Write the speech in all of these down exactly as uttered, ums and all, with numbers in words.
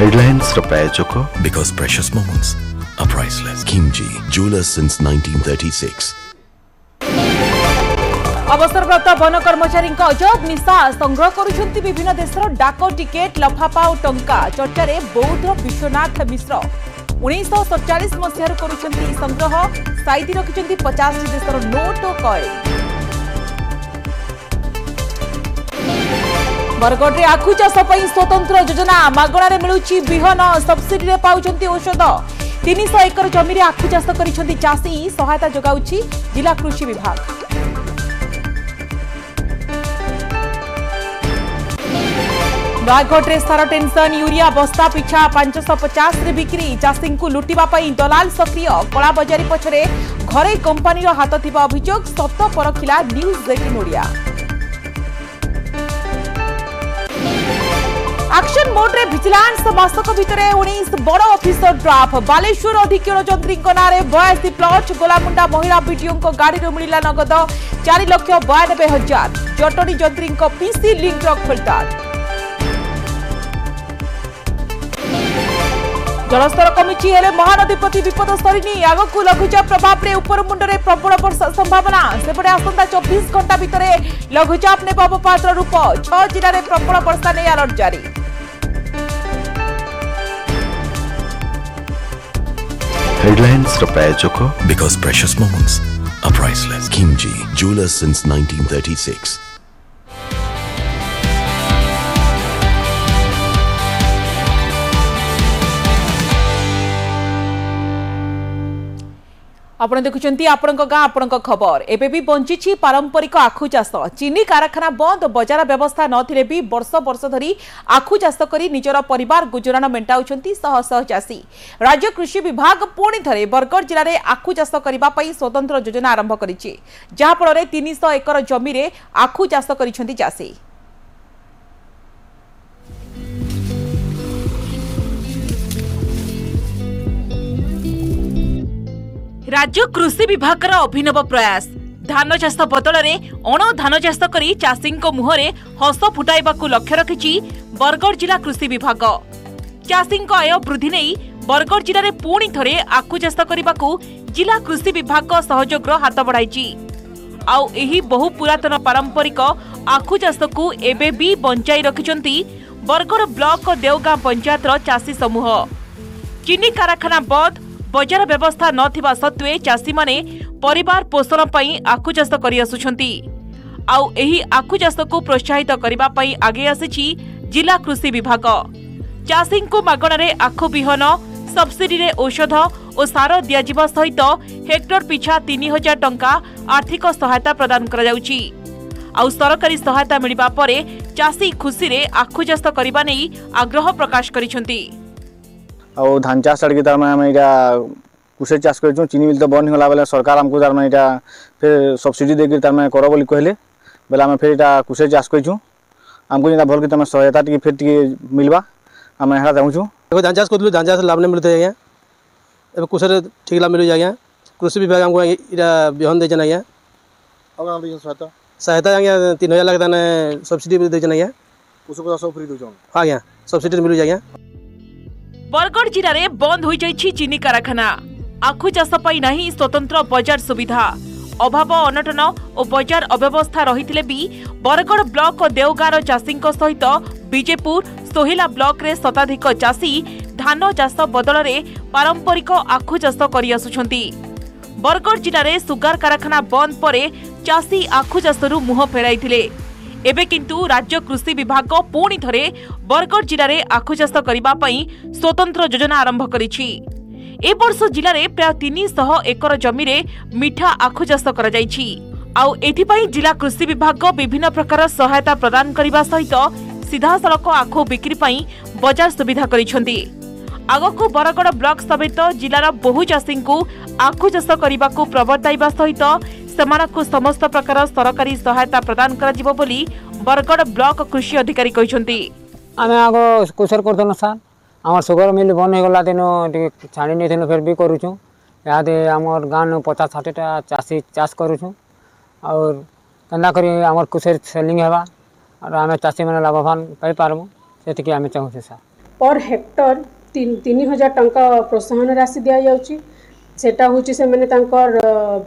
Headlines रो प्रायोजक because precious moments are priceless Kimji jewellers since nineteen thirty six. अवसरगत वन कर्मचारी अजब निशा संग्रह करुछंती विभिन्न देशर डाक टिकेट लफापा और टंका चर्चारे बौद्ध विश्वनाथ मिश्र उन्नीस सैंतालीस मसीह करुछंती संग्रह साइदी रखिछंती पचास देशर नोट और कॉइन। बरगढ़ में आखु चाष स्वतंत्र योजना मागणारे मिलूची बिहन सब्सिडी पाउछंती औषध तीन सौ एकर जमीन आखु चाष करिछंती चाषी सहायता जगाउची जिला कृषि विभाग। नयागढ़ सार टेंशन यूरिया बस्ता पिछा पांचश पचास बिक्री चाषी को लुटिबा पई दलाल सक्रिय कला बजारी पछरे घरे कंपनी हाथ थिबा अभियोग सत परखिला न्यूज अठारह ओडिया। एक्शन मोड रे विजिलेंस मासक भितर उन्नीस बड़ अफिसर ड्राफ बालेश्वर अधिक्षर जंत्री नारे बयासी प्लट गोलामुंडा महिला बीडीओ गाड़ी मिला नगद चार लक्ष बयानबे हजार जटणी जंत्री पीसी लिंक खोलताड़। जलस्तर कमी महानदी प्रति विपद सरीनी आगक लघुचाप प्रभाव में उपरमुंडे प्रबल वर्षा संभावना सेपटे आसंता चौबीस घंटा भितर लघुचाप ने पात्र रूप छह जिले में प्रबल वर्षा ने अलर्ट जारी। हेडलाइंस रो प्रायोजक because precious moments are priceless Kimji jewellers since nineteen thirty six. आपण देखुछंती आपणक गां आपणक खबर। एबे भी बंचीछि पारंपरिक आखु चाष। चीनी कारखाना बंद बजार व्यवस्था नथिले भी वर्ष वर्ष धरी आखु चाष करी निजर परिवार गुजराण मेंटाउछंती सह सह चाषी। राज्य कृषि विभाग पुणी थरे बरगढ़ जिले में आखु चाष करिबा पई स्वतंत्र योजना आरंभ करिछि जहा फल तीन सौ एकर जमी रे आखु चाष करिछंती चाषी। राज्य कृषि विभाग अभिनव प्रयास धान चाष बदल में अण धान चाष करी चाषी मुहर हस फुटाइबा लक्ष्य रखी बरगढ़ जिला कृषि विभाग। चाषी आय वृद्धि नहीं बरगढ़ जिले में पुणी थे आखु चाष करने जिला कृषि विभाग सहयोग हाथ बढ़ाई। आउ एही बहु पुरातन पारंपरिक आखु चाष को एबे भी बंचाई रखिंट बरगढ़ ब्लॉक देवगां पंचायत चाषी समूह। चीनी कारखाना बंद बजार व्यवस्था नथिबा सत्वे चाषी माने परिवार पोषण पई आखु चाष करि आसुछंती। आउ एही आखु चाष को प्रोत्साहित करिबा पई आगे आसीछि जिला कृषि विभाग। चाषी को मागणारे आखु बिहन सब्सिडी रे औषध और सार दियाजिबा सहित हेक्टर पिछा तीन हजार टंका आर्थिक सहायता प्रदान करा जाउछि। आउ सरकारी सहायता मिलिबा परे चाषी खुशी रे आखु चाष करिबा नै आग्रह प्रकाश करिसंती। और धान चाष आड़े तारे कुशे चाष कर चीनी मिल तो बंद होगा बेले सरकार आमको तार मैंने फिर सब्सिडी देकर तारे कर बोली कहले बेले आम फिर यहाँ कुशे चाष करूँ आमको जो भल कि तुम सहायता फिर टी मिलवा आम यहाँ चाहूँ। देखो धान चाष करूँ धान चाष लाभ नहीं मिलते आज्ञा ए कुशे ठीक लाभ मिलूँ आज्ञा कृषि विभाग आमको यहाँ बिहन देचन आज्ञा सहायता आज्ञा तीन हजार लाख तेज सब्सिडी देचन आज्ञा हाँ आज्ञा सब्सिडी मिलूँ आज्ञा। बरगढ़ जिले में बंद हो जाइछि चीनी कारखाना आखु चाष पाई नहीं स्वतंत्र बजार सुविधा अभाव अनटन और बजार अव्यवस्था रही भी बरगढ़ ब्लॉक देवगांर चाषी सहित विजेपुर सोहेला ब्लॉक रे शताधिक चाषी धान चाष बदल में पारंपरिक आखु चाष करि आसुछंती। बरगढ़ जिले में सुगार कारखाना बंद पर चाषी आखु चाषरू मुह फेराइथिले। एबे किंतु राज्य कृषि विभाग पुणी थरे बरगढ़ जिले में आखु चाष करिबा पई स्वतंत्र योजना आरंभ करिछि। ए वर्ष जिले में प्राय तीन सौ एकर जमी रे मिठा आखु चाष करा जाइछि। आउ एथिपई जिला कृषि विभाग विभिन्न प्रकार सहायता प्रदान करने सहित सीधासलख आखु बिक्री पई बजार सुविधा करिछंती। आगकु बरगढ़ ब्लॉक समेत जिलार बहु चाषी को आखु चाष करने प्रवर्ताइबा सहित समानकु समस्त प्रकार सरकारी सहायता प्रदान करा जिवो बोली बरगढ़ ब्लॉक कृषि अधिकारी कहिसंती। आमे आगो कुशर करदन सा हमर सुगर मिल बन हो गला दिनो छाणी नै थिनो फेर भी करूछु यादे हमर गान पचास साठ टा चासी चाष करूछु और तन्ना करी हमर कुशर सेलिंग हेबा और आमे चासी माने लाभवान पाई पारबो सेति कि आमे चाहू छ सा। पर हेक्टर तीन हजार टंका प्रोत्साहन राशि दि जाउची। सेटा होची से मैंने तांकर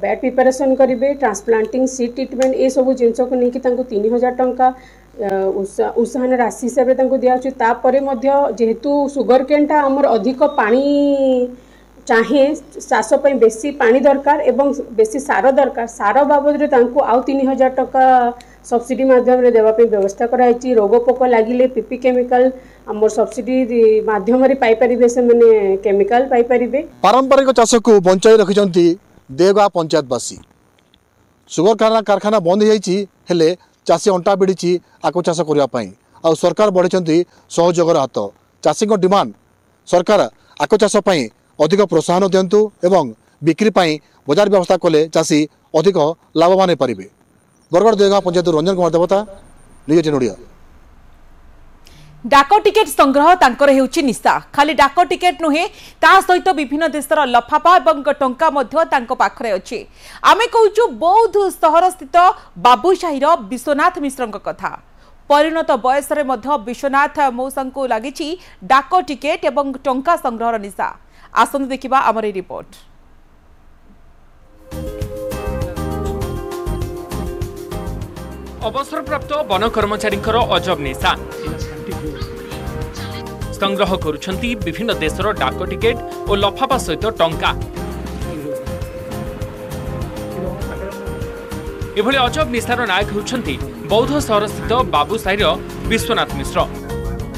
बेड प्रिपरेशन करेंगे, ट्रांसप्लांटिंग सीड ट्रिटमेंट ये सब जिनस को लेकिन तीन हजार टंका उत्साहन राशि हिसाब से दिखे। तापर जेहेतु सुगर केनटा आमर अधिक पानी चाहे चाषपाई बेसी पानी दरकार एवं बेसी सार दरकार, सार बाबद आउ तीन हजार टका सब्सिडी माध्यम रे देवापे व्यवस्था कराई। रोग पोक लगिले पीपी केमिकल आम सब्सिडी माध्यम रे पाई परिबे, से माने केमिकल पाई परिबे। पारंपरिक चाष को बंचाई रखिजंती देवगा पंचायतवासी। सुगर कारखाना कारखाना बंद हो जाइए, चाषी अंटा बिड़ी आकु चाष करने आ सरकार बढ़ाई सहयोग हाथ। चाषी डिमांड सरकार आकु चाष अधिक प्रोत्साहन दिंतु एवं बिक्री पाई बजार व्यवस्था कले चाषी अधिक लाभवान हो पारे। बरगढ़ देगा पंचायत रंजन कुमार देवता, न्यूज़ अठारह ओडिया। डाक टिकेट संग्रह तांकर हेउची निशा। खाली डाक टिकेट नुहे ता सहित विभिन्न देशर लफाफा एवं टंका मध्य तांको पाखरे अछि। आमे कहूचु बौद्ध शहर स्थित बाबूशाहीर विश्वनाथ मिश्रक कथा। परिणत बयसरे मध्य विश्वनाथ मौसांको लागिछि डाक टिकेट एवं टंका संग्रहर निशा। आसंतु देखिबा हमर रिपोर्ट। अवसरप्राप्त वन कर्मचारी अजब निशा संग्रह करुछंती विभिन्न देशर डाक टिकेट और लफाफा सहित टंका। एभली अजब निशार नायक होउछंती बौद्ध शहर स्थित बाबूशाहीर विश्वनाथ मिश्र।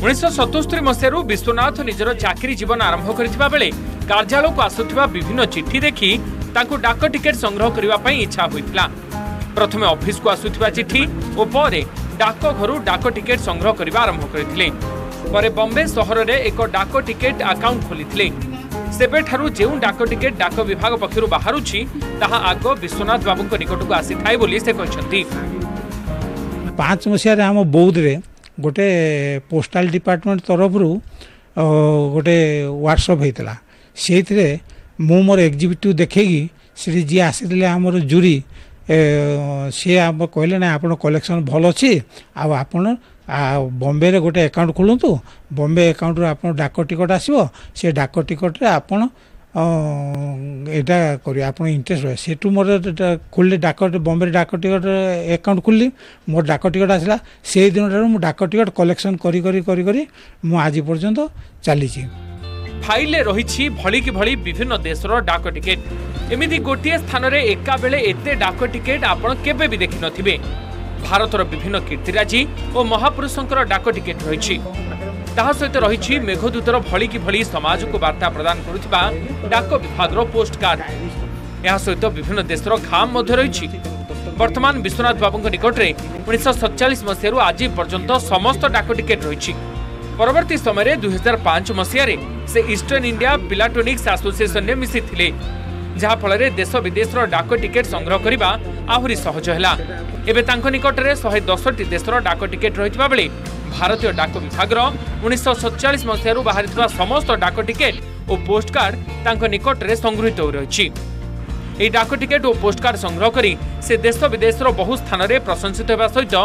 उन्नीस सतस्तरी मसीह विश्वनाथ निजर चाकरी जीवन आरंभ करथिबा बेले कार्यालय को आसुथिबा विभिन्न चिट्ठी देखि तांको डाक टिकेट संग्रह करिबा पई इच्छा होइतला। प्रथमे ऑफिस को आसुथिबा चिट्ठी और परे डाक घरु डाक टिकेट संग्रह करिबा आरंभ करथिले। परे बॉम्बे शहर रे एक डाक टिकेट अकाउंट खोलिथिले। सेबे ठारु जे डाक टिकेट डाक विभाग पक्षरु बाहरुछि ताहा आगो विश्वनाथ बाबू को निकट को आसी थाई बोली से कहछंती। पाँच मसिया रे हम बौद्ध रे गोटे पोस्टल डिपार्टमेंट तरफ रु गोटे व्हाट्सएप हेतला। सेथरे मु मोर एग्जीक्यूटिव देखेगी श्री जी आसीले हमर जूरी सी आप कहले ना आप कलेक्शन भल अच्छी आप बॉम्बे रे गोटे अकाउंट खोलतु। बॉम्बे अकाउंट रे आप डाक टिकट आसो से डाक टिकट रे आप एटा कर आप इंटरेस्ट रहे सेठू मोर खोल डाक बॉम्बे डाक टिकट अकाउंट खोल मोर डाक टिकट आसला। से दिन ठार मु डाक टिकट कलेक्शन करी करी करी करी मु आज पर्यंत चली फाइल रही भली कि भली विभिन्न देशर डाक टिकेट। एमिदी गोटे स्थान में एका बेले एते डाक टिकेट आपण केबे भी देखि नथिबे। भारतर विभिन्न कीर्तिराजी और महापुरुषंकर डाक टिकेट रही सहित रही मेघदूतर भली कि भली समाज को वार्ता प्रदान करुथिबा डाक विभाग पोस्ट कार्ड। यह सहित विभिन्न देशर खाम रही। वर्तमान विश्वनाथ बाबू निकट में उन्नीस सतचाश मसीह आज पर्यंत समस्त डाक टिकेट रही। परवर्ती समय दुई हजार पांच मसीह से ईस्टर्न इंडिया पिलाटोनिक्स एसोसिएशन में मिसी थे जहा फल रे देश विदेश डाक टिकेट संग्रह करिबा आहुरी सहज हला। एबे तांको निकट रे एक सौ दस टी देशर डाक टिकेट रहितबा बेले भारतीय डाक विभाग रो उन्नीस सौ सैंतालीस मसीहरु बाहरितबा समस्त डाक टिकेट ओ पोस्ट कार्ड तांको निकट रे संग्रहित हो रहिछि। ए डाक टिकेट ओ पोस्ट कार्ड संग्रह करी से देश विदेश रो बहु स्थान रे प्रशंसित हेबा सहित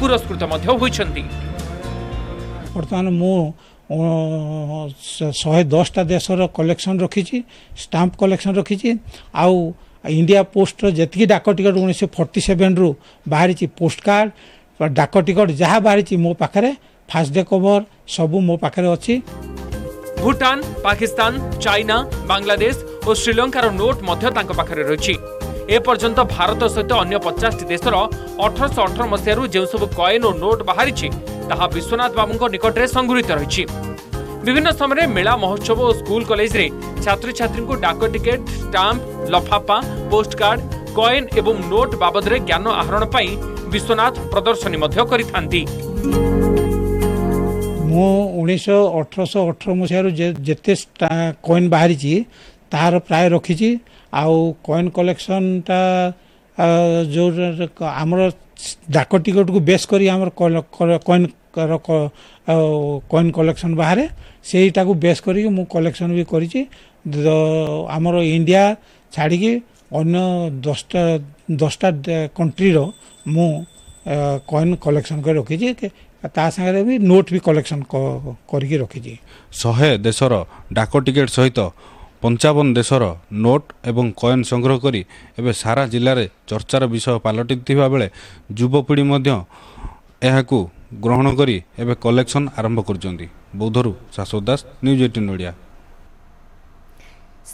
पुरस्कृत मध्य होइछंती। वर्तमान मो शहे दस टा देशर कलेक्शन रखी, स्टाम्प कलेक्शन रखी। आउ इंडिया पोस्ट जी डाक टिकट उन्नीस फोर्टी सेवेन रु बाहरी पोस्ट कार्ड डाक टिकट जहाँ बाहरी मो पाखे फास्टैग कवर सब मो पाखे अच्छी। भूटान, पाकिस्तान, चाइना, बांग्लादेश और श्रीलंकार नोट मध्य रही। एपर्यंत भारत सहित अन्य पचास टी देशर अठरश अठर मसीह जो सब कॉइन और नोट बाहरी ताहा विश्वनाथ बाबू निकट में संग्रहित रही। विभिन्न समय मेला महोत्सव और स्कूल कॉलेज रे छात्र छात्री को डाक टिकेट, स्टाम्प, लफाफा, पोस्ट कार्ड, कॉइन एवं नोट बाबद रे ज्ञान आहरण पाई विश्वनाथ प्रदर्शनी मध्य करिथांती। मो अठारह सौ अठारह मसीह जेते कॉइन बाहरी तार प्राय रखी। आउ कॉइन कलेक्शन टा जो आमर डाक टिकट को बेस करी आमर कॉइन कॉइन कलेक्शन बाहर सेटा को बेस करी मु कलेक्शन भी करी। आमर इंडिया छाड़ी अन्य दसटा दसटा कंट्री रो मु कॉइन कलेक्शन कर रखी। तांगे भी नोट भी कलेक्शन करके रखी शहे देशर डाक टिकेट सहित पंचावन देशर नोट एवं कॉइन संग्रह करी एबे सारा जिले में चर्चार विषय पलटिता बेले युवपीढ़ी ग्रहण करी एबे कलेक्शन आरंभ कर। बौद्धरू शाश्वत दास, न्यूज अठारह ओडिया।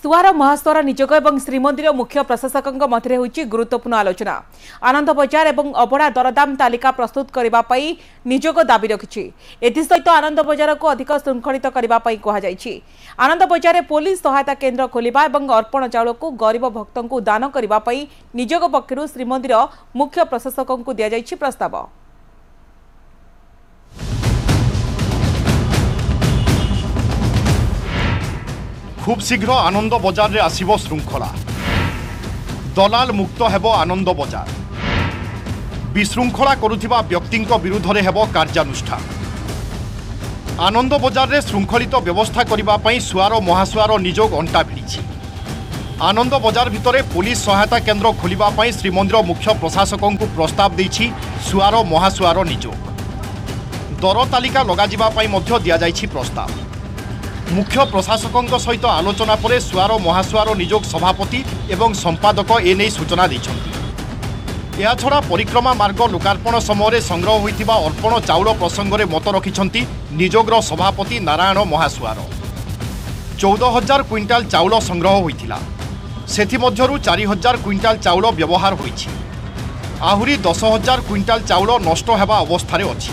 सुआर महास्वर निजोग और श्रीमंदिर मुख्य प्रशासकों मध्य होगी गुरुत्वपूर्ण आलोचना। आनंद बजार और अबड़ा दरदाम तालिका प्रस्तुत करने निजोग दाबी रखी। एसत आनंद बजार को अधिक श्रृंखलित करने कहुई। आनंद बजार पुलिस सहायता केन्द्र खोलिबा और अर्पण चाउल को गरीब भक्त को दान करने निजोग पक्षर श्रीमंदिर मुख्य प्रशासकों को दि जाइछि प्रस्ताव। खूब शीघ्र आनंद बजार रे आसीब श्रृंखला। दलाल मुक्त हेबो आनंद बजार। विशृंखला करुथिबा व्यक्तिंको विरुद्ध रे हेबो कार्यानुष्ठान। आनंद बजार रे श्रृंखलित व्यवस्था करिबा पई सुआरो महासुआरो निजोग अंटा भिड़िछि। आनंद बजार भितरे पुलिस सहायता केन्द्र खोलिबा पई श्रीमंदिर मुख्य प्रशासकंकु प्रस्ताव दैछि सुआरो महासुआरो निजोग। दर तालिका लगाजिबा पई मध्य दिया जाइछि प्रस्ताव। मुख्य प्रशासकों सहित आलोचना पर सुआर महासुआर निजोग सभापति एवं संपादक एने सूचना देते। या छड़ा परिक्रमा मार्ग लोकार्पण समय संग्रह होता अर्पण चाउल प्रसंग में मत रखिंट निजोगर सभापति नारायण महासुआर। चौदह हजार क्विंटाल चाउल संग्रह होता से चार हजार क्विंटाल चाउल व्यवहार हो आहरी दस हजार क्विंटाल चाउल नष्ट होगा अवस्था अच्छी।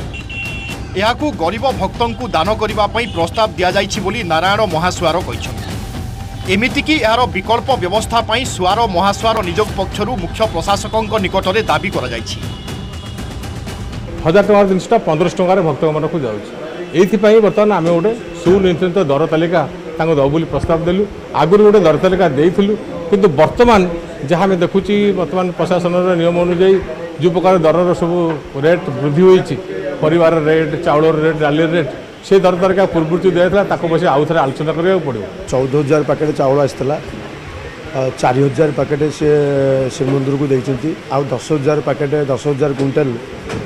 यह गरीब भक्तों दान करने प्रस्ताव दिया जाइछि बोली नारायण महासुआर कहिछन्। एमितिकि यार विकल्प व्यवस्था पर सुआर महासुआर निजोग पक्षर मुख्य प्रशासकों निकट में दाबी करा जाइछि। हजार टंकार जिनिसटा पंद्रह टंकार भक्त मन को जाउछि। बर्तमान आम गोटे सुनिर्धारित दर तालिका दबु बोली प्रस्ताव देलु। आगुरी गोटे दर तालिका देइथिलु किंतु बर्तमान जहाँ आम देखुछि बर्तमान प्रशासन नियम अनुयायी जो प्रकार दरर सब रेट वृद्धि होइछि परिवार रेट चाउल रेट डाली रेट से दर तरह पूर्वृत्ति दिया बस आउ थे आलोचना करा पड़ो। चौदह हजार पैकेट चाउल आसला चार हजार पैकेट से श्रीमंदिर को देखते आउ दस हजार पैकेट दस हजार क्विंटाल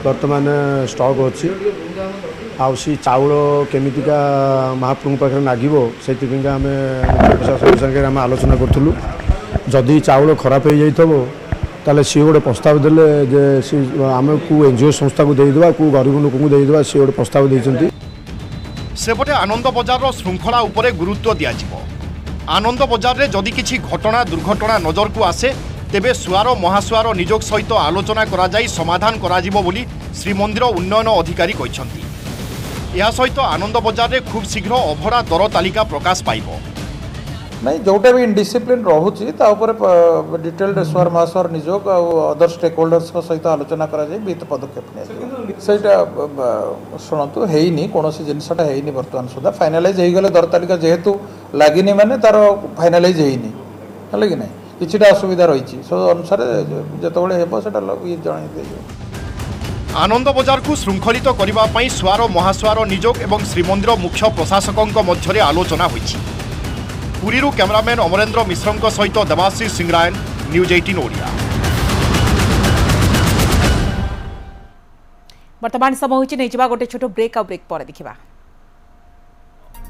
बर्तमान स्टॉक अच्छी। आउ सी चाउल केमिका महाप्रभु पाखे लगे से आम प्रशासन संगे आम आलोचना करूँ। जदि चाउल खराब हो जाइए ताले सी गोटे प्रस्ताव देले जे सी आमे को एनजीओ संस्था को देई देबा को गरीब लोक को देई देबा सी गोटे प्रस्ताव देछन्ती। सेपटे आनंद बजार रो श्रृंखला उपरे गुरुत्व दिया जिवो। आनंद बजार रे जदि किछि घटना दुर्घटना नजर को आसे तेबे सुआर महासुआर निजोग सहित आलोचना करा जाई समाधान करा जिवो बोली श्रीमंदिर उन्नयन अधिकारी कहिसन्ती। या सहित आनंद बजार रे खूब शीघ्र अभड़ा दर तालिका प्रकाश पाइबो। नहीं जोटा भी इनडिसिप्लिन रोचे डिटेल्ड सुआर महासुआर निजोग अदर स्टेक होल्डर्स सहित आलोचना करा विहित पदक्षेप से शुणु है कौन जिनसा है बर्तमान सुधा फाइनालाइज हो दर तालिका जेहेतु लगे मैंने तार फाइनालाइज है कि नहीं कि असुविधा रही अनुसार जोबले हे जन। आनंद बजार को श्रृंखलित करने सुआर महासुआर निजोग और श्रीमंदिर मुख्य प्रशासकों मध्य आलोचना होती। पुरी रू कैमरामैन अमरेन्द्र मिश्रों सहित देवाशीष सिंगरायन, न्यूज अठारह ओडिया। वर्तमान समय नहीं जावा गोटे छोटो ब्रेक आ ब्रेक पर देखिबा।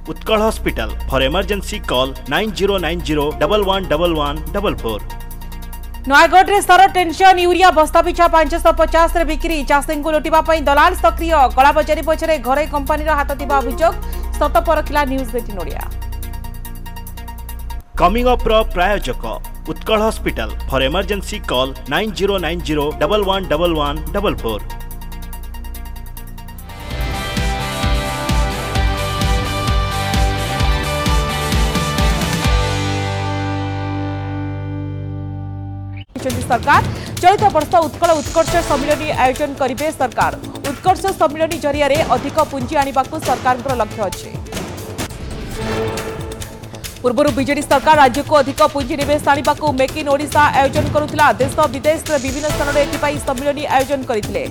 Utkal hospital for emergency call nine zero nine zero one one one one four. Nayagarh में सर टेंशन यूरिया बस्ता पिछा पांच सौ पचास बिक्री चाषी को लुटा दलाल सक्रिय गलाबजारी पछरे घरे कंपनी हाथ थिबा अभियोग सत परखिला न्यूज अठारह ओडिया। कमिंग अप रो प्रायोजक Utkal hospital for emergency call nine zero nine zero one one one one four. सरकार चलित वर्ष उत्कल उत्कर्ष सम्मिलनी आयोजन करिबे। सरकार उत्कर्ष सम्मिलनी जरिया रे अधिक पुंजी आनिबाकु सरकारक लक्ष्य अछि। पूर्व बीजेडी सरकार राज्य को अधिक पुंजी निवेश आने को मेक इन ओडिशा आयोजन करुला। देश विदेश विभिन्न स्थान में एथपाई सम्मिलन आयोजन करते।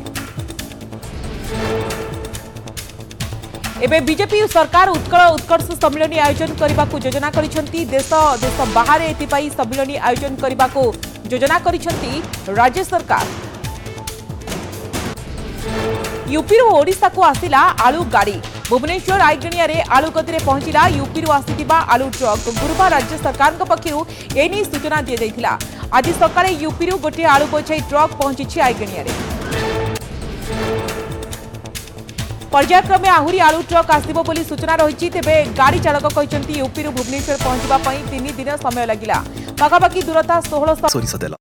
एबे बीजेपी सरकार उत्कल उत्कर्ष सम्मिलन आयोजन करने को योजना करिसेंती। देश देश बाहर एथपाई सम्मिलन आयोजन करने को योजना करिसेंती राज्य सरकार। यूपी रू ओडिशा को आसिला आलू गाड़ी। भुवनेश्वर आईगणिया रे आलू गति पहुंचला यूपी रू आसिथिबा आलू ट्रक। गुरुवार राज्य सरकार पक्षर एने सूचना दि जाइथिला। आज सकाळे यूपी रू गोटे आलू बोझाई ट्रक पहुंची आईगणिया रे। पर्यायक्रमे आहुरी आलू ट्रक आसिबो बोली सूचना रही। तेबे गाड़ी चालक कहते यूपी रू भुवनेश्वर पहुंचबा पई तीन दिन समय लगिला। पाखापाखि दूरता सोलह सौ।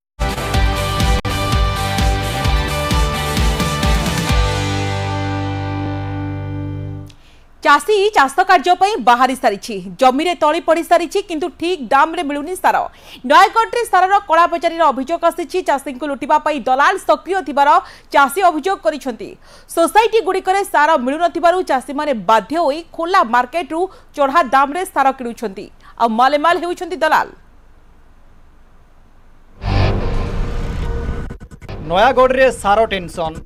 चाषी चाष कार्य बाहरी सारी जमीन तली पड़ सारी किंतु ठीक दाम रे मिलुनी सार। नयगढ़ सार कला बजारी अभियोग आसी चाषी को लुटिबा पई दलाल सक्रिय थिबार चाषी अभियोग करिसेंती। सोसाइटी गुड़िकर सार मिलु नथिबारु चाषी माने बाध्य होई खोला मार्केट रु चढ़ा दाम रे सार किणुछंती आ मालेमाल हेउछंती दलाल। नयगढ़ रे सार टेंशन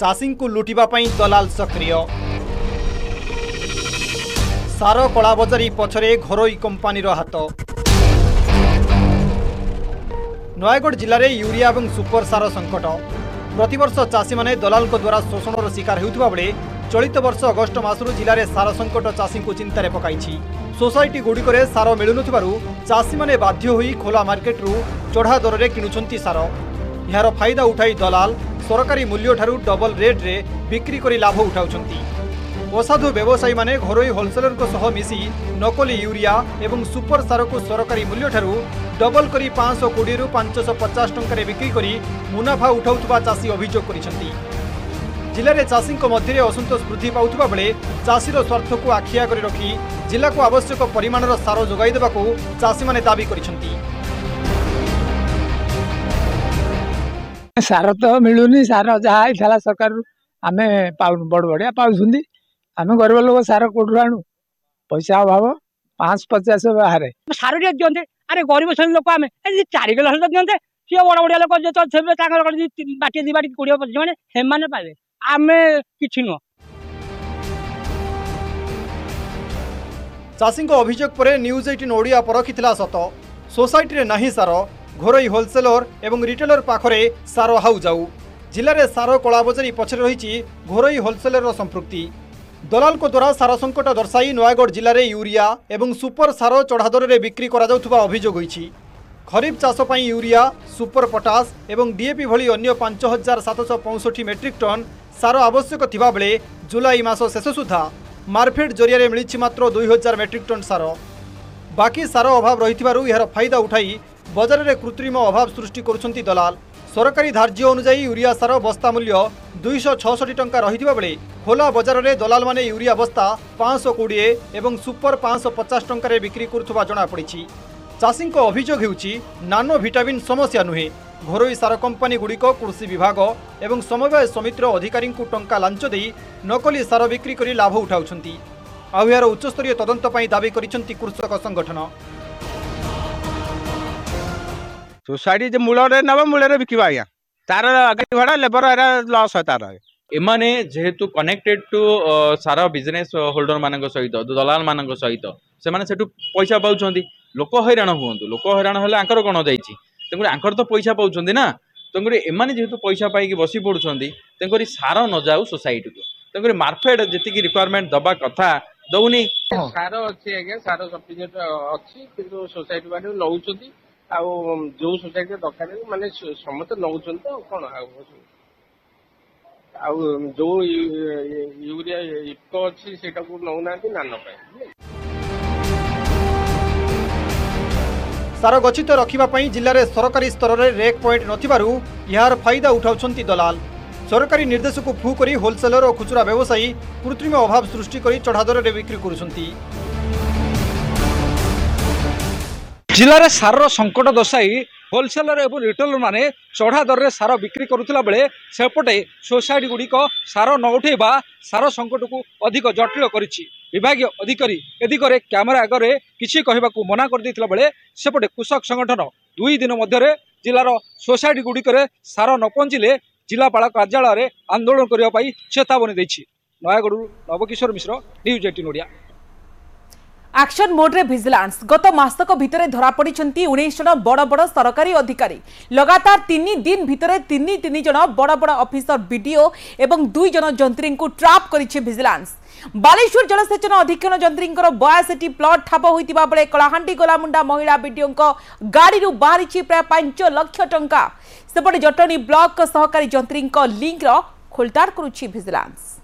चाषी को लुटिबा पई दलाल सक्रिय। सार कला बजारी पछरे घरोई कंपानीर हाथ। नयगढ़ जिले में यूरिया और सुपर सार संकट। प्रतिवर्ष चाषी माने दलाल द्वारा शोषण शिकार होता बेले चलित वर्ष अगस्ट मासरू जिले में सार संकट चाषी को चिंतार पकाई। सोसाइटी गुड़िकर सार मिलुन चाषी माने बाध्य होई खोला मार्केट रु चढ़ा दर में किणुचंती सार। यार फायदा उठाई दलाल सरकारी मूल्य ठारू डबल रेट रे बिक्री करी लाभ उठाउछंती। असाधु व्यवसायी माने घरोई होलसेलर को सह मिसी नकली यूरिया एवं सुपर सार को सरकारी मूल्य ठारू डबल करी पाँच सौ बीस रु पाँच सौ पचास टंका रे बिक्री करी मुनाफा उठाउतबा चासी अभियोग करिसंती। जिले रे चासी को मध्य रे असंतोष वृद्धि पाउतबा बेले चासीर स्वार्थ को आखिया करी रखी जिला को आवश्यक परिमाण रो सार जोगाई देबा को चासी माने दाबी करिसंती। सार तो मिलूनी सार जहाँ था सरकार आम बड़ बड़िया पाँच आम गरीब लोग सार कौटू आणु पैसा अभाव पाँच पचास बाहर सार दिखे। अरे गरीब श्रेणी लोक आम चार किलो तो दिखे सी बड़ बड़िया लोग बाटे दी बाटी कोड़े पचास मैंने पाए आम कि नुह। चाषी अभियोग पर न्यूज अठारह ओडिया परखिला सत सोसाइटी नहीं सार घरोई होलसेलर एवं रिटेलर पाखरे सार हाउ जाऊ। जिले सार कला बजारी पछरे रही घरोई होलसेलर संपृक्ति। दलाल को द्वारा सार संकट दर्शाई नयगढ़ जिले में यूरिया एवं सुपर सार चढ़ा दर में बिक्री करा अभियोग। खरीफ चाष पई यूरिया सुपर पोटास एवं डीएपी भली अन्य पांच हजार सात सौ पैंसठ मेट्रिक टन सार आवश्यक थिबा बेले जुलाई मास शेष सुधा मार्केट जरिया मिली मात्र दुई हजार मेट्रिक टन सार। बाकी सार अभाव रही यार फायदा उठाई बजार में कृत्रिम अभाव सृष्टि करुछंती दलाल। सरकारी धार्य अनुजाई यूरिया सार बस्ता मूल्य दुई सौ छसठ टंका रही बेले खोला बजार में दलाल माने यूरिया बस्ता पाँच सौ कोड़े और सुपर पाँच सौ पचास टंका बिक्री करुवा जमापड़ी। चाषी अभियोग नानो भिटामिन समस्या नुहे घरोई सार कंपानी गुड़िक कृषि विभाग एवं समवाय समितिर अधिकारी टंका लांच दे नकली सार बिक्री कर लाभ उठाउछंती। आउ यार उच्चस्तरीय तदंत पई दाबी करिसंती कृषक संगठन। सोसाइटी जो मूल ना मूल बिक तार गाड़ी भाड़ा लेबर लस है तार एमाने जेहेतु कनेक्टेड टू सारा बिजनेस होल्डर मान सहित दलाल मान सहित से मैंने पैसा पाँच लोक हैराण हूँ। लोक हैराण हेल्ला कौन जाए तेणुकर आंकर तो पैसा पाँच ना तेणुकर एमाने जेहेतु पैसा पाई बसी पड़ुंट तेणुकर सार न जाऊ सोसाइटी को तेणुकर मार्केट जी रिक्वायरमेंट दवा कथा दौनी सार अच्छी आज्ञा सार सफिसीएंट अच्छी सोसाइटी मैंने लौं आउ जो सोसाइटी दरकार माने समस्त नौचन तो कौन आउ जो यूरिया इको अच्छी से नौ ना नान सार गच्छित रखापी जिले में सरकारी स्तर में रेक पॉइंट नार फायदा उठाउछंती दलाल। सरकारी निर्देश को फू कर होलसेलर और खुचरा व्यवसायी कृत्रिम अभाव सृष्टि कर चढ़ा दर में बिक्री करुंती। जिले में सार संकट दर्शाई होलसेलर और रिटेलर माने चढ़ा दर में सार बिक्री करुला बेले सेपटे सोसाइटी गुड़िक सार न उठेबा सार संकट को अधिक जटिल करिछि। विभागीय अधिकारी ए दिगरे कैमेरा आगे किसी कहवा को मना कर देथिला बेले सेपटे कृषक संगठन दुई दिन मध्य जिलार सोसाइटी गुड़िकर सार न पहुँचिले जिलापाल कार्यालय में आंदोलन करने चेतावनी देछि। नयगढ़ नवकिशोर मिश्र न्यूज अठारह ओडिया। एक्शन मोड्रे भिजिलांस गत मासक भितरे धरा पड़िछन्ती उन्नीस जन बड़ बड़ सरकारी अधिकारी। लगातार तीन दिन भितरे तीन तीन जन बड़ बड़ ऑफिसर बीडीओ एवं दुई जन जंत्री को ट्राप करिछे भिजिलांस। बालेश्वर जलसेचन अधीक्षण जंत्री बयासी प्लट ठाप होइतिबा बेले कलाहांडी गोलामुंडा महिला बीडीओ गाड़ी बाहरी प्राय पांच लाख टंका। सेपटे जटनी ब्लॉक सहकारी जंत्री लिंक खोलताड़ करुछि भिजिलांस।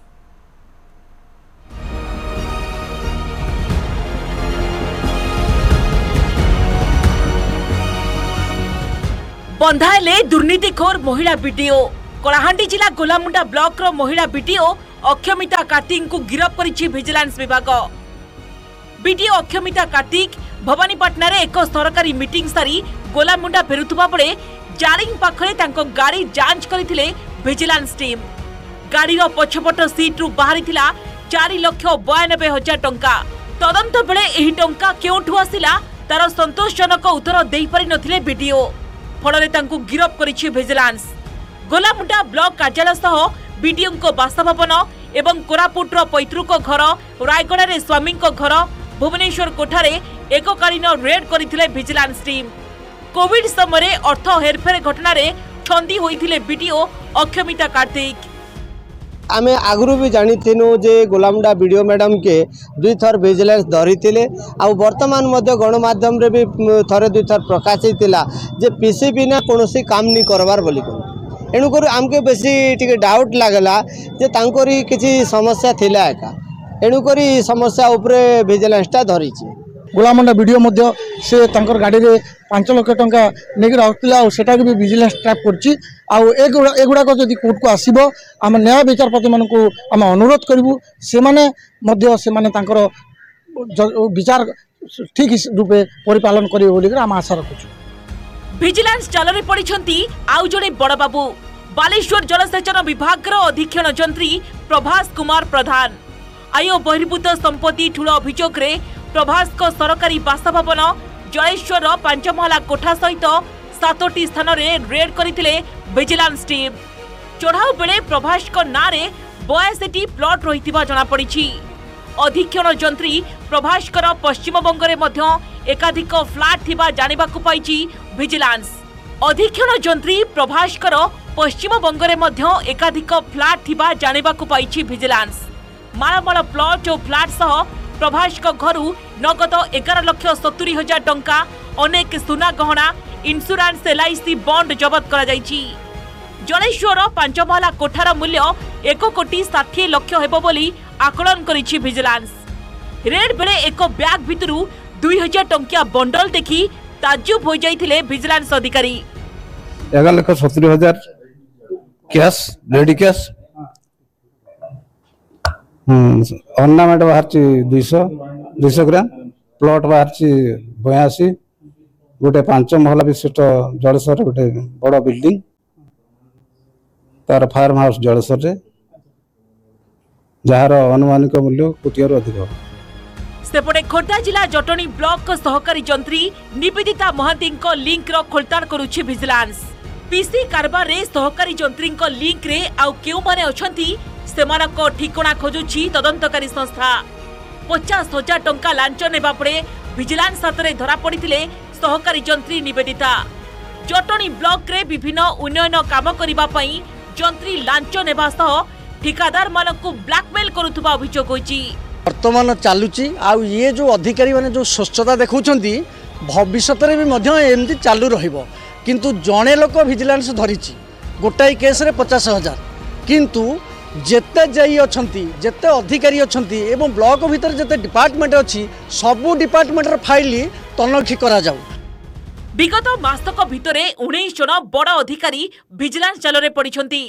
बंधाएले दुर्नीतिखोर महिला बीडीओ। कलाहांडी जिला गोलामुंडा ब्लॉक रो महिला बीडीओ अक्षमिता कार्तिक को गिरफ करिछि भिजिलांस विभाग। बीडीओ अक्षमिता कार्तिक भवानीपाटना रे एक सरकारी मीटिंग सारी गोलामुंडा फेरुथुबा बेले जारिंग पाखरे तांको गाड़ी जांच करिथिले भिजिलांस टीम। गाड़ी रो पछपट सीट रु बाहरिथिला चार लाख बयानबे हजार टंका। तदंत बेले एही टंका केउठु आसिला तार संतोषजनक उत्तर देई पारि नथिले बीडीओ। फल गिरफ करिछि भिजिलांस। गोलामुंडा ब्लॉक कार्यालय सह बीडीओ बासभवन एवं कोरापुट पैतृक घर, रायगड़ा रे स्वामी घर, भुवनेश्वर कोठारे एककालीन रेड करथिले भिजिलांस टीम। कोविड समय अर्थ हेरफेर घटना रे छंदी होइथिले बीडीओ अक्षमिता कार्तिक। आम आगुरी भी जानीनु जे गोलामुंडा बीडीओ मैडम के दुई थर भिजिलांस धरी वर्तमान गणमाध्यम रे भी थरे दुई थर प्रकाश होता जे पीसी बिना कौन काम नहीं करवार बोली एणुकर आमको बेसी टे डाउट लगला जे तांकोरी किसी समस्या थिला एका एणुकर समस्या उपरे भिजिलांसटा धरी। गोलामुंडा बीडीओ से तांकर गाड़ी में पांच लाख टंका लेकिन रखा सेटा भी भिजिलांस ट्रैप करुड़ा जब कोर्ट को आसब आम न्याय विचारपति मानक आम अनुरोध करूँ से विचार ठीक रूपे परिपालन करेंगे आम आशा रखुचु। भिजिलांस जाल में पड़ती आउ जड़े बड़ बाबू। बालेश्वर जलसेचन विभाग अधीक्षण जंत्री प्रभास कुमार प्रधान। आयो बहिर्भूत संपत्ति ठूल अभियोग प्रभास को सरकारी बासभवन जलेश्वर पांचमहला कोठा सहित सातोटी स्थान में रेड करथिले भिजिलांस टीम। चढ़ाऊ बेले प्रभास को नारे बयासी प्लट रही जनापड़ी। अधीक्षण जंत्री प्रभास पश्चिमबंग में एकाधिक फ्लाट थी जानवाक भिजिलांस। अधीक्षण जंत्री प्रभास पश्चिमबंग में एकाधिक फ्लाट थी जानवाक भिजिलांस। मालमाल प्लट और फ्लाट सह प्रभास घर नगद एगार लक्ष सत्तरी हजार टंका, अनेक सुना गहना, इंश्योरेंस एलआईसी बॉन्ड जबत करा जायछि। जलेश्वर पांचमहला कोठार मूल्य एक कोटी षाठी लक्ष हेबो बोली आकलन करिछि भिजिलांस। रेड बेले एक बैग भितरु दुई हजार टंकिया बंडल देखि ताज्जुब हो जाइथिले भिजिलांस अधिकारी। एगार लक्ष सत्तरी हजार कैश रेडी कैश ऑर्नामेंट बाहर दुई सौ ग्राम प्लॉट बाहर बयासी गोटे पांच महला विशिष्ट जलेश्वर गोटे बड़ बिल्डिंग तार फार्म हाउस जलेश्वर जार अनुमानिक मूल्य कोटी अधिक। सेपटे खोर्धा जिला जटनी ब्लॉक सहकारी जंत्री निवेदिता महांती लिंक खोलताड़ करुछि भिजिलांस। पीसी कारबार रे सहकारी जंत्री लिंक रे आउ केउ माने अछंती सेमानक ठिकणा खोजुछि तदंतकारी संस्था। पचास हजार टंका लांच नेबा परे भिजिलांस हाथ में धरा पड़िथिले सहकारी जंत्री निवेदिता। जटणी ब्लॉक रे विभिन्न उन्नयन काम करिबा पई जंत्री लांच नेबा सह ठिकादार मानकु ब्लैकमेल करुथबा अभियोग होइछि। वर्तमान चालुछि आउ ये जो अधिकारी माने जो स्वच्छता देखौछन्ती भविष्यत रे भी मध्य एमती चालू रहिबो। किंतु जणे लोक भिजिलांस धरिछि गोटाई केस रे पचास हजार किंतु जेते जाई अछंती जेते अधिकारी अछंती एवं ब्लॉक भीतर जेते डिपार्टमेंट अछि सबु डिपार्टमेंट रे फाइल तनखी करा जाऊ। विगत मासक भितरे उन्नीस जन बड़ अधिकारी भिजिलांस जाल रे पड़िछंती।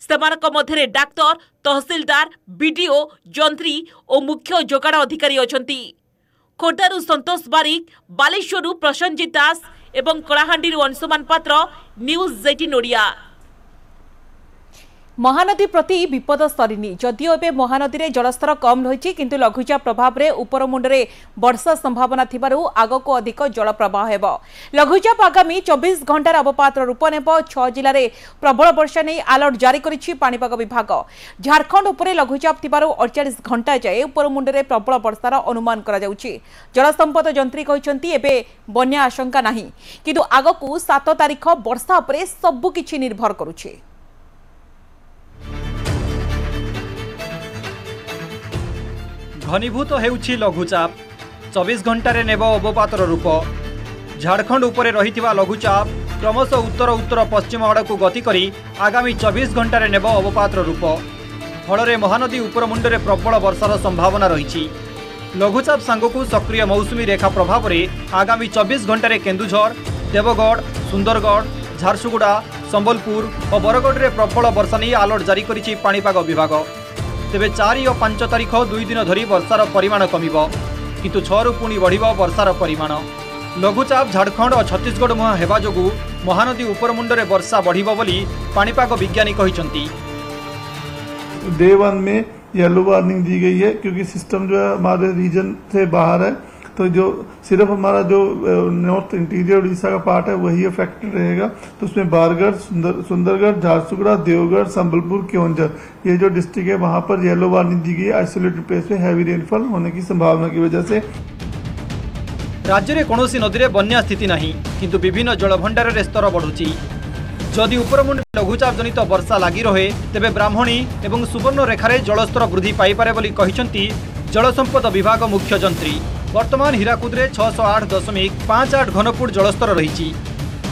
सेमानक मध्यरे डाक्टर, तहसीलदार, बीडीओ, जंत्री और मुख्य जोगाड़ अधिकारी अछंती। खोर्धारु संतोष बारिक, बालेश्वरु प्रसन्नजीत दास एवं कलाहांडीरु अंशुमान पात्र, न्यूज अठारह ओडिया। महानदी प्रति विपद सरीनी जदियो ए महानदी में जलस्तर कम रही किंतु लघुचाप प्रभाव में उपरमुंडे वर्षा संभावना थिबारु आगो को अधिक जल प्रवाह हेबो। लघुचाप आगामी चौबीस घंटार अवपात रूप नेब। छह जिले में प्रबल वर्षा नहीं आलर्ट जारी करिछि पाणीपाग विभाग। झारखंड उपरे लघुचाप थिबारु अड़तालीस घंटा जाए उपरमुंडे प्रबल वर्षार अनुमान करा जाउछि। जलसंपद जंत्री कहिसंती एबे बन्या आशंका नाही किंतु आगकू सात तारिख वर्षा उपरे सब किछि निर्भर करुछि। घनीभूत हेउछि लघुचाप। चौबीस घंटे नेब अवपातर रूप। झारखंड उपरे रहिथिबा लघुचाप क्रमशः उत्तर उत्तर पश्चिम आड़ को गति करी आगामी चौबीस घंटे नेब अवपातर रूप। फल महानदी उपरमुंडे प्रबल वर्षार संभावना रही। लघुचाप सांगकू सक्रिय मौसुमी रेखा प्रभाव में आगामी चौबीस घंटे केन्दुझर, देवगढ़, सुंदरगढ़, झारसुगुड़ा, संबलपुर और बरगढ़ में प्रबल वर्षा नहीं आलर्ट जारी करिछि पाणीपाग विभाग। तेबे चारि और पांच तारिख दुई दिन धरी वर्षार परिमाण कमिब किंतु छरु पुणी बढ़िब वर्षार परिमाण। लघुचाप झारखंड और छत्तीसगढ़ मुहां हेबा जोगु महानदी उपरमुंडरे वर्षा बढ़िब बोली पाणीपाग विज्ञानी कहिसंती। डे वन में येलो वार्निंग दी गई है क्योंकि सिस्टम जो है हमारे रीजन से बाहर है, तो जो सिर्फ हमारा जो नॉर्थ इंटीरियर उड़ीसा का पार्ट है वही अफेक्टेड रहेगा। तो उसमें बारगढ़, सुंदर सुंदरगढ़, झारसुगड़ा, देवगढ़, संबलपुर, केओंझर ये जो डिस्ट्रिक्ट है वहाँ पर येलो वार्निंग दी गई है। आइसोलेटेड प्लेस में हैवी रेनफॉल होने की संभावना की वजह से राज्य में कौन नदी में बन्या स्थिति नहीं किंतु विभिन्न जलभंडार स्तर बढ़ुची। जदि उपरमुंड लघुचाप जनित वर्षा लगी रहे तेबे ब्राह्मणी और सुवर्ण रेखार जलस्तर वृद्धि पाइपारे बोली कहिसंती जलसंपद विभाग मुख्य जंत्री। वर्तमान हीराकुद में छःश आठ दशमिक पाँच आठ घनफुट जलस्तर रही।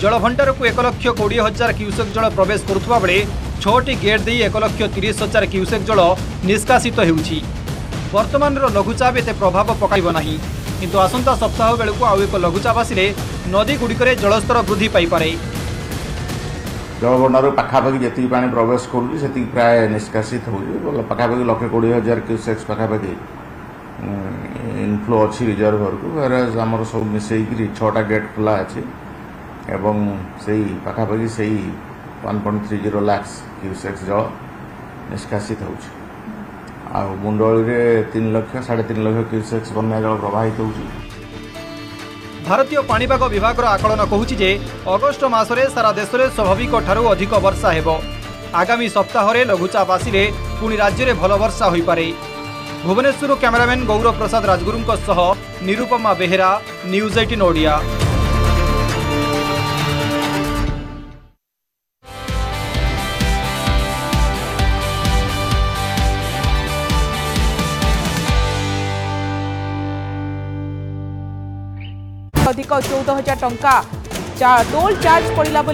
जलभंडार को एक लक्ष कोड़े हजार क्यूसेक जल प्रवेश करुवा बेले छोटी गेट दे एक लक्ष तीस हजार क्यूसेक जल निष्कासित होउछि। वर्तमान लघुचाप एत प्रभाव पकाइब नाही किंतु आसंता सप्ताह बेलू आउ एक लघुचाप आसिले नदी गुड़िकर जलस्तर वृद्धि पाइपे। जलभंडार पखापाखि जी पा प्रवेश करुँच से प्राय निष्कासित हो पाखापाखि लक्ष कोड़े हजार क्यूसेक पखापाखि इनफ्लो अच्छी रिजर्वर को आमर सब मिसेकरी छटा गेट खोला अच्छे एवं से पखापाखि से one point three zero lakh cusec जल निष्कासित होंडली तीन लक्ष साढ़े तीन लक्ष क्यूसेक बना जल प्रवाहित हो। भारतीय पाणीपाग विभाग आकलन कहूँ जे अगस्ट मसने सारा देश में स्वाभाविक ठारू अधिक वर्षा हेबो। आगामी सप्ताह लघुचाप आसिले पुणी राज्य में भल वर्षा हो पारे। भुवनेश्वर कैमरामैन गौरव प्रसाद राजगुरु को सह निरुपमा बेहरा, न्यूज़ अठारह ओडिया। अधिक चौदह हजार टंका टोल चार्ज पड़ा।